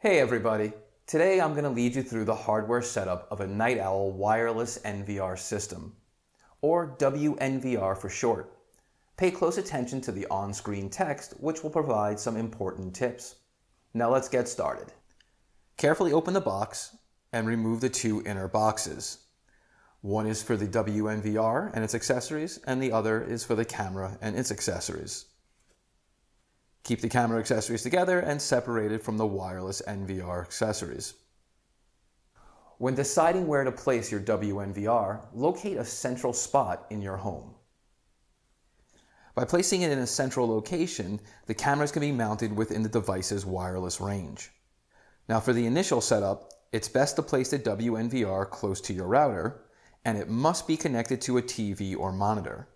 Hey everybody, today I'm going to lead you through the hardware setup of a Night Owl wireless NVR system, or WNVR for short. Pay close attention to the on-screen text, which will provide some important tips. Now let's get started. Carefully open the box and remove the two inner boxes. One is for the WNVR and its accessories, and the other is for the camera and its accessories. Keep the camera accessories together and separated from the wireless NVR accessories. When deciding where to place your WNVR, locate a central spot in your home. By placing it in a central location, the cameras can be mounted within the device's wireless range. Now for the initial setup, it's best to place the WNVR close to your router, and it must be connected to a TV or monitor.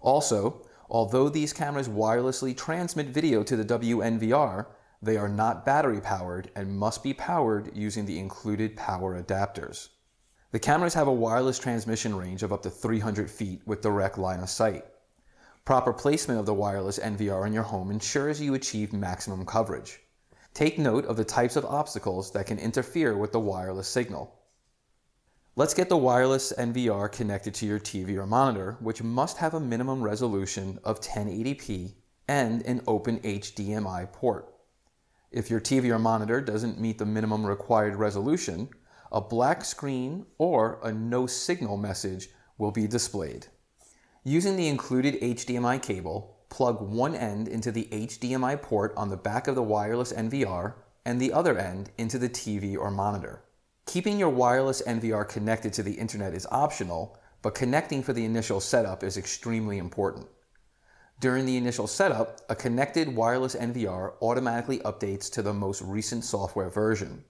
Also, although these cameras wirelessly transmit video to the WNVR, they are not battery powered and must be powered using the included power adapters. The cameras have a wireless transmission range of up to 300 feet with direct line of sight. Proper placement of the wireless NVR in your home ensures you achieve maximum coverage. Take note of the types of obstacles that can interfere with the wireless signal. Let's get the wireless NVR connected to your TV or monitor, which must have a minimum resolution of 1080p and an open HDMI port. If your TV or monitor doesn't meet the minimum required resolution, a black screen or a no signal message will be displayed. Using the included HDMI cable, plug one end into the HDMI port on the back of the wireless NVR and the other end into the TV or monitor. Keeping your wireless NVR connected to the internet is optional, but connecting for the initial setup is extremely important. During the initial setup, a connected wireless NVR automatically updates to the most recent software version.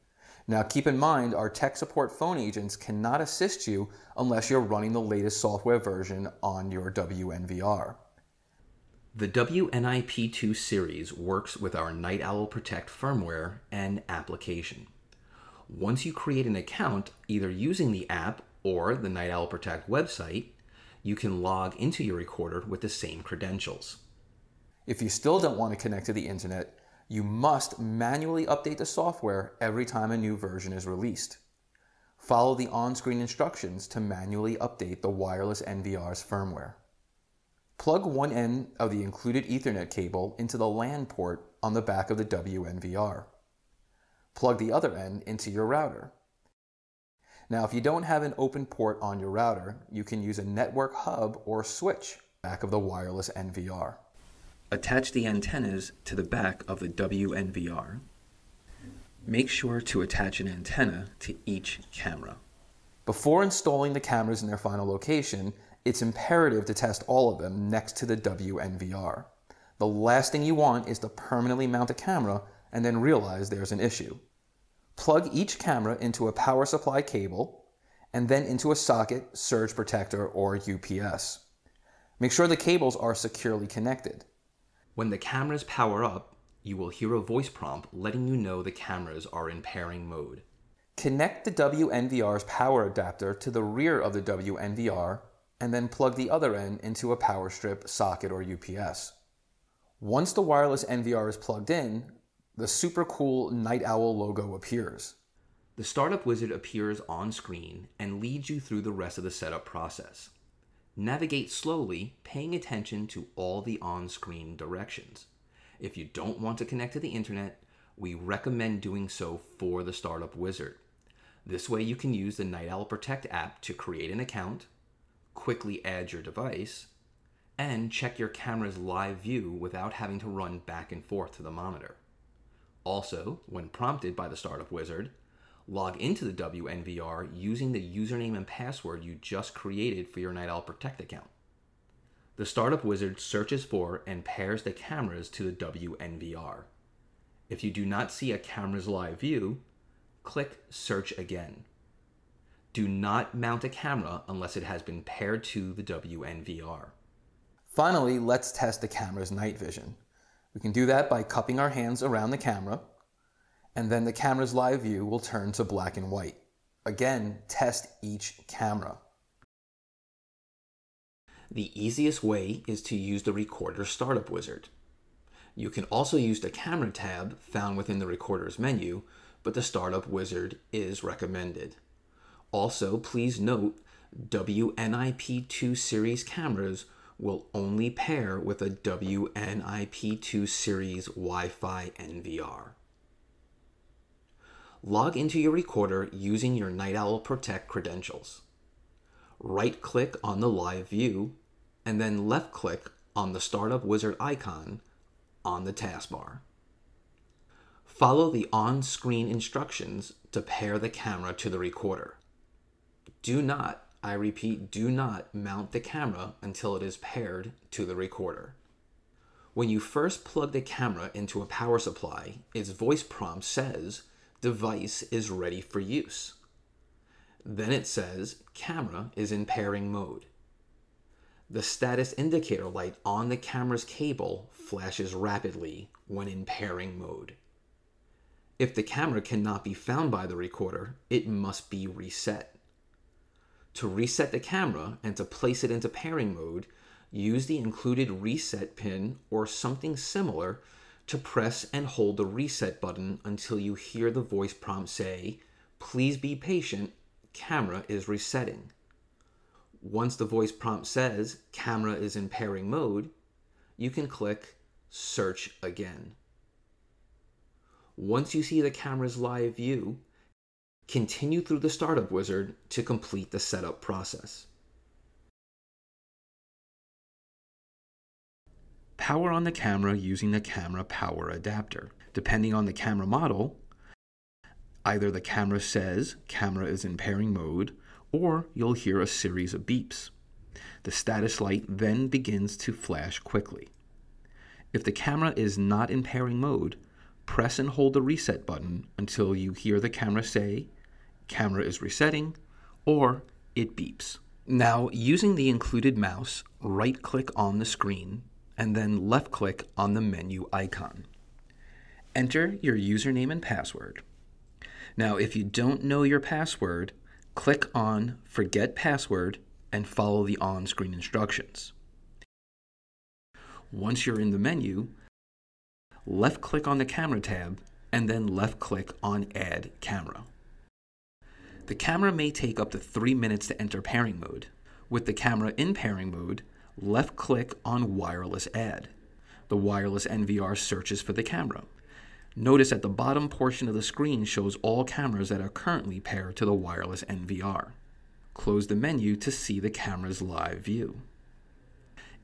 Now keep in mind, our tech support phone agents cannot assist you unless you're running the latest software version on your WNVR. The WNIP2 series works with our Night Owl Protect firmware and application. Once you create an account, either using the app or the Night Owl Protect website, you can log into your recorder with the same credentials. If you still don't want to connect to the internet, you must manually update the software every time a new version is released. Follow the on-screen instructions to manually update the wireless NVR's firmware. Plug one end of the included Ethernet cable into the LAN port on the back of the WNVR. Plug the other end into your router. Now, if you don't have an open port on your router, you can use a network hub or switch back of the wireless NVR. Attach the antennas to the back of the WNVR. Make sure to attach an antenna to each camera. Before installing the cameras in their final location, it's imperative to test all of them next to the WNVR. The last thing you want is to permanently mount a camera and then realize there's an issue. Plug each camera into a power supply cable and then into a socket, surge protector, or UPS. Make sure the cables are securely connected. When the cameras power up, you will hear a voice prompt letting you know the cameras are in pairing mode. Connect the WNVR's power adapter to the rear of the WNVR and then plug the other end into a power strip, socket, or UPS. Once the wireless NVR is plugged in, the super cool Night Owl logo appears. The startup wizard appears on screen and leads you through the rest of the setup process. Navigate slowly, paying attention to all the on-screen directions. If you don't want to connect to the internet, we recommend doing so for the startup wizard. This way you can use the Night Owl Protect app to create an account, quickly add your device, and check your camera's live view without having to run back and forth to the monitor. Also, when prompted by the startup wizard, log into the WNVR using the username and password you just created for your Night Owl Protect account. The startup wizard searches for and pairs the cameras to the WNVR. If you do not see a camera's live view, click Search Again. Do not mount a camera unless it has been paired to the WNVR. Finally, let's test the camera's night vision. We can do that by cupping our hands around the camera, and then the camera's live view will turn to black and white. Again, test each camera. The easiest way is to use the Recorder Startup Wizard. You can also use the Camera tab found within the Recorder's menu, but the startup wizard is recommended. Also, please note WNIP2 series cameras will only pair with a WNIP2 series Wi-Fi NVR. Log into your recorder using your Night Owl Protect credentials. Right-click on the live view, and then left-click on the Startup Wizard icon on the taskbar. Follow the on-screen instructions to pair the camera to the recorder. Do not, I repeat, do not mount the camera until it is paired to the recorder. When you first plug the camera into a power supply, its voice prompt says, "Device is ready for use." Then it says, "Camera is in pairing mode." The status indicator light on the camera's cable flashes rapidly when in pairing mode. If the camera cannot be found by the recorder, it must be reset. To reset the camera and to place it into pairing mode, use the included reset pin or something similar to press and hold the reset button until you hear the voice prompt say, "Please be patient, camera is resetting." Once the voice prompt says camera is in pairing mode, you can click search again. Once you see the camera's live view, continue through the startup wizard to complete the setup process. Power on the camera using the camera power adapter. Depending on the camera model, either the camera says camera is in pairing mode, or you'll hear a series of beeps. The status light then begins to flash quickly. If the camera is not in pairing mode, press and hold the reset button until you hear the camera say, "Camera is resetting," or it beeps. Now, using the included mouse, right-click on the screen, and then left-click on the menu icon. Enter your username and password. Now, if you don't know your password, click on Forget Password and follow the on-screen instructions. Once you're in the menu, left-click on the Camera tab and then left-click on Add Camera. The camera may take up to 3 minutes to enter pairing mode. With the camera in pairing mode, left-click on Wireless Add. The wireless NVR searches for the camera. Notice that the bottom portion of the screen shows all cameras that are currently paired to the wireless NVR. Close the menu to see the camera's live view.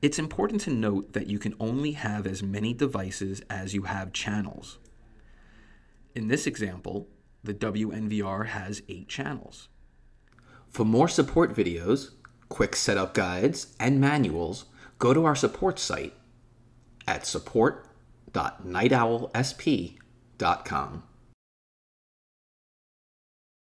It's important to note that you can only have as many devices as you have channels. In this example, the WNVR has 8 channels. For more support videos, quick setup guides, and manuals, go to our support site at support.nightowlsp.com.